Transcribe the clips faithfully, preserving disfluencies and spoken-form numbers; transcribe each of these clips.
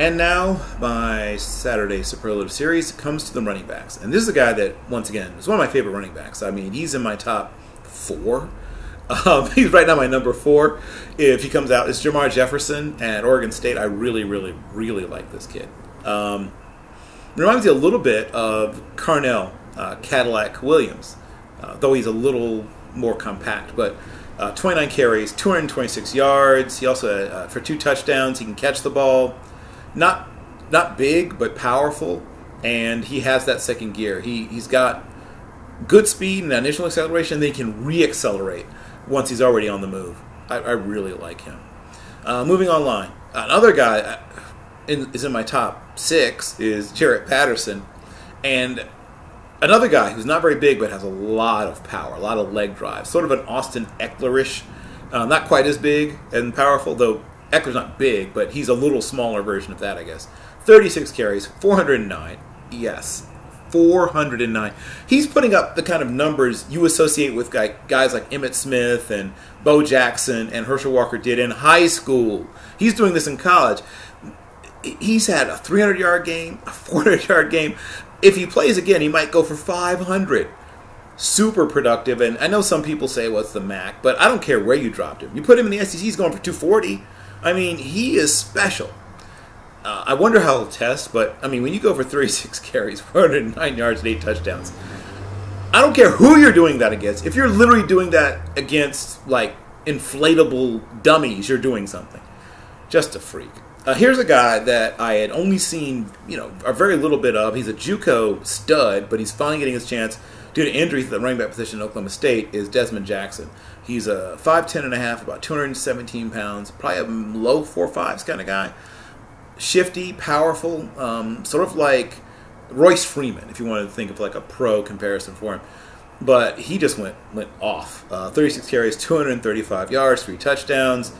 And now, my Saturday Superlative Series comes to the running backs. And this is a guy that, once again, is one of my favorite running backs. I mean, he's in my top four. Um, he's right now my number four. If he comes out, it's Jermar Jefferson at Oregon State. I really, really, really like this kid. Um, reminds me a little bit of Carnell uh, Cadillac Williams, uh, though he's a little more compact. But uh, twenty-nine carries, two hundred twenty-six yards. He also, uh, for two touchdowns, he can catch the ball. Not not big, but powerful, and he has that second gear. He, he's got good speed and that initial acceleration. They can re-accelerate once he's already on the move. I, I really like him. Uh, moving online. Another guy in, is in my top six is Jaret Patterson, and another guy who's not very big but has a lot of power, a lot of leg drive, sort of an Austin Eckler-ish, uh, not quite as big and powerful, though Eckler's not big, but he's a little smaller version of that, I guess. thirty-six carries, four hundred nine. Yes, four hundred nine. He's putting up the kind of numbers you associate with guys like Emmitt Smith and Bo Jackson and Herschel Walker did in high school. He's doing this in college. He's had a three hundred yard game, a four hundred yard game. If he plays again, he might go for five hundred. Super productive, and I know some people say, well, it's the M A C, but I don't care where you dropped him. You put him in the S E C, he's going for two forty. I mean, he is special. Uh, I wonder how he'll test, but, I mean, when you go for thirty-six carries, four hundred nine yards, and eight touchdowns, I don't care who you're doing that against. If you're literally doing that against, like, inflatable dummies, you're doing something. Just a freak. Uh, here's a guy that I had only seen, you know, a very little bit of. He's a JUCO stud, but he's finally getting his chance due to injury to the running back position at Oklahoma State is Desmond Jackson. He's a five ten and a half, about two hundred seventeen pounds, probably a low four fives kind of guy. Shifty, powerful, um, sort of like Royce Freeman, if you wanted to think of like a pro comparison for him. But he just went went off. Uh, thirty-six carries, two hundred thirty-five yards, three touchdowns.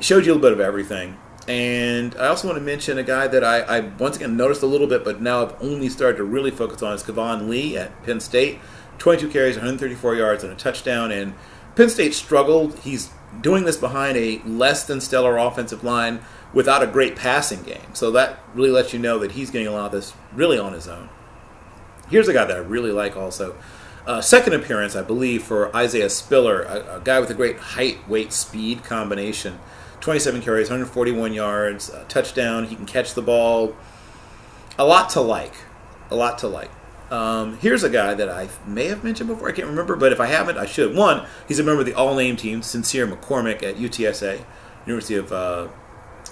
Showed you a little bit of everything. And I also want to mention a guy that I, I once again noticed a little bit, but now I've only started to really focus on is Kavon Lee at Penn State. twenty-two carries, one hundred thirty-four yards, and a touchdown. And Penn State struggled. He's doing this behind a less-than-stellar offensive line without a great passing game. So that really lets you know that he's getting a lot of this really on his own. Here's a guy that I really like also. Uh, second appearance, I believe, for Isaiah Spiller, a, a guy with a great height-weight-speed combination. twenty-seven carries, one hundred forty-one yards, a touchdown. He can catch the ball. A lot to like. A lot to like. Um, here's a guy that I may have mentioned before. I can't remember, but if I haven't, I should. One, he's a member of the all-name team, Sincere McCormick at U T S A, University of uh,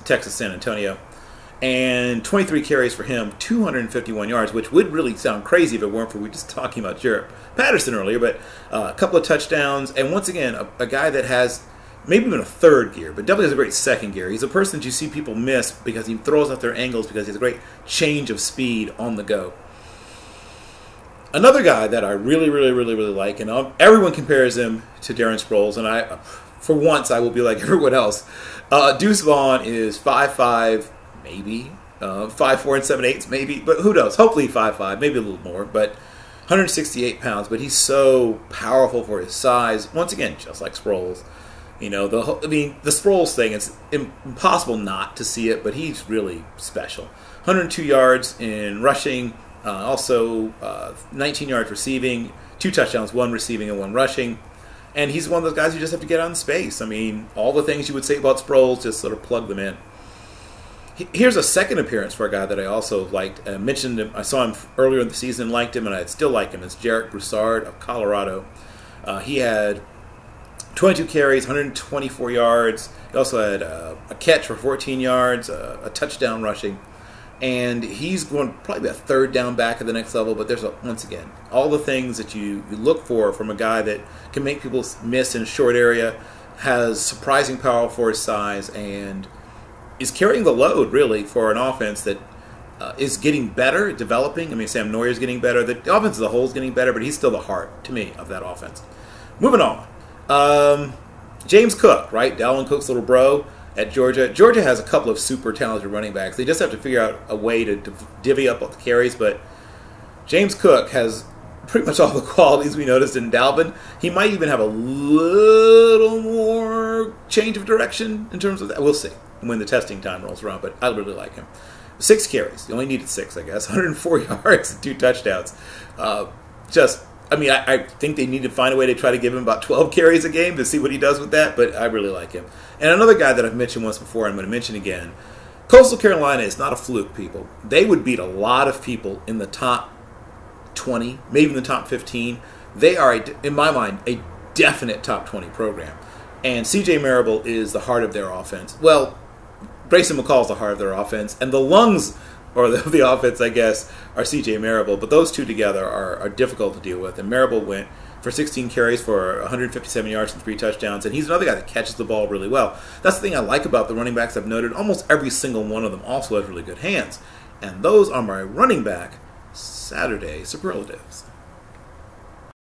Texas, San Antonio. And twenty-three carries for him, two hundred fifty-one yards, which would really sound crazy if it weren't for we were just talking about Jaret Patterson earlier, but uh, a couple of touchdowns. And once again, a, a guy that has maybe even a third gear, but definitely has a great second gear. He's a person that you see people miss because he throws out their angles because he has a great change of speed on the go. Another guy that I really, really, really, really like, and I'll, everyone compares him to Darren Sproles, and I, for once, I will be like everyone else. Uh, Deuce Vaughn is five five, maybe, uh, five four and seven eighths, maybe, but who knows? Hopefully five five, maybe a little more, but one hundred sixty-eight pounds, but he's so powerful for his size. Once again, just like Sproles. You know, the whole, I mean, the Sproles thing, it's impossible not to see it, but he's really special. one hundred two yards in rushing. Uh, also, uh, nineteen yards receiving, two touchdowns, one receiving and one rushing. And he's one of those guys who just have to get out in space. I mean, all the things you would say about Sproles, just sort of plug them in. Here's a second appearance for a guy that I also liked. I mentioned him. I saw him earlier in the season, liked him, and I still like him. It's Jarek Broussard of Colorado. Uh, he had twenty-two carries, one hundred twenty-four yards. He also had uh, a catch for fourteen yards, uh, a touchdown rushing. And he's going to probably be a third down back at the next level, but there's, a, once again, all the things that you, you look for from a guy that can make people miss in a short area, has surprising power for his size, and is carrying the load, really, for an offense that uh, is getting better, developing. I mean, Sam Noyer is getting better. The offense as a whole is getting better, but he's still the heart, to me, of that offense. Moving on. Um, James Cook, right? Dalvin Cook's little bro. At Georgia. Georgia has a couple of super talented running backs. They just have to figure out a way to div divvy up all the carries, but James Cook has pretty much all the qualities we noticed in Dalvin. He might even have a little more change of direction in terms of that. We'll see. when the testing time rolls around, but I really like him. Six carries. You only needed six, I guess. one hundred four yards and two touchdowns. Uh, just, I mean, I, I think they need to find a way to try to give him about twelve carries a game to see what he does with that, but I really like him. And another guy that I've mentioned once before, I'm going to mention again, Coastal Carolina is not a fluke, people. They would beat a lot of people in the top twenty, maybe in the top fifteen. They are, a, in my mind, a definite top twenty program. And C J Marable is the heart of their offense. Well, Grayson McCall is the heart of their offense, and the lungs or the, the offense, I guess, are C J Marable. But those two together are, are difficult to deal with. And Marable went for sixteen carries for one hundred fifty-seven yards and three touchdowns, and he's another guy that catches the ball really well. That's the thing I like about the running backs I've noted. Almost every single one of them also has really good hands. And those are my running back Saturday superlatives.